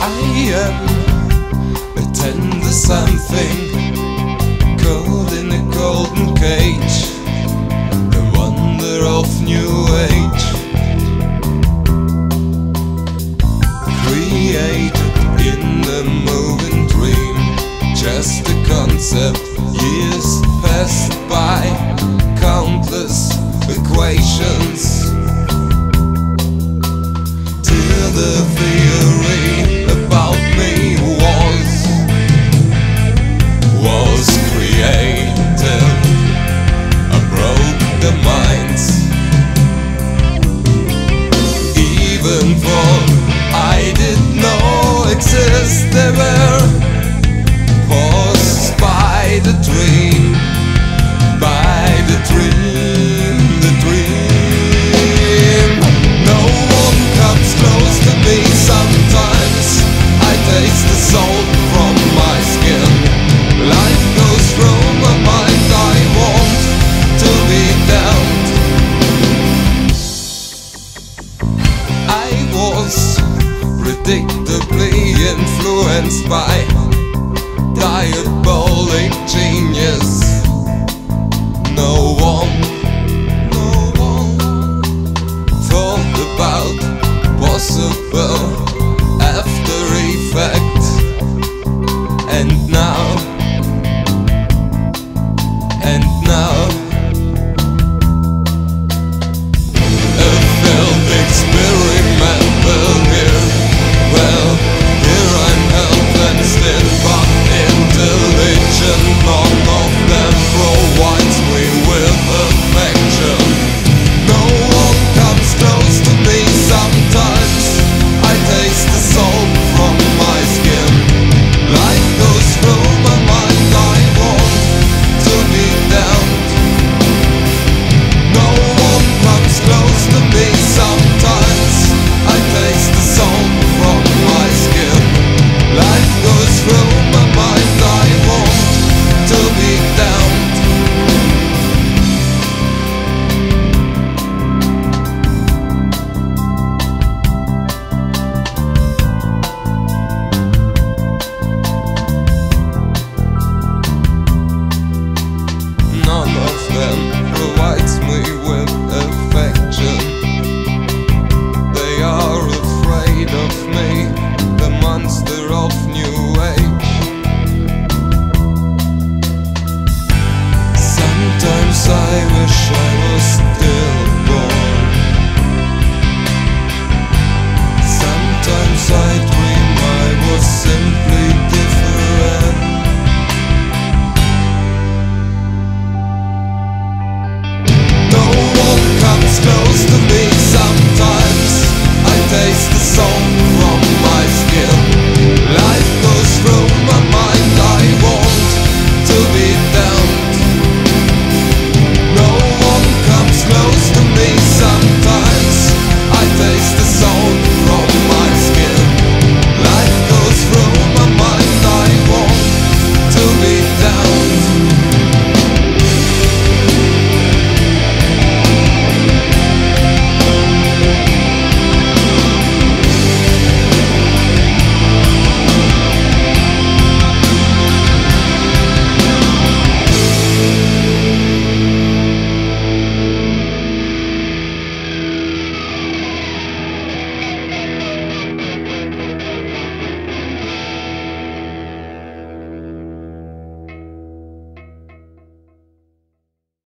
I am a tender something, cold in a golden cage, the wonder of new age, created in the moving dream, just a concept. Years passed by, countless equations, till the theory about me was created. I broke the minds, even though I did not exist. They were forced by the dream, by the dream, the dream. No one comes close to me. Sometimes I taste the soul from my skin. Life goes through my mind. I want to be down. I was predictably influenced by diabolic genius. No one thought about possible after effect. And now a failed experiment will be. Well, here I'm held and still, but intelligent, none of them provides me with affection. No one comes close to me. Sometimes I taste the soul from my skin. Life goes through my mind. I want to be down. No one comes close to me. Sometimes I taste the soul from my skin. Life goes through my mind. I want to be down. None of them provides me with affection. They are afraid of me, the monster of new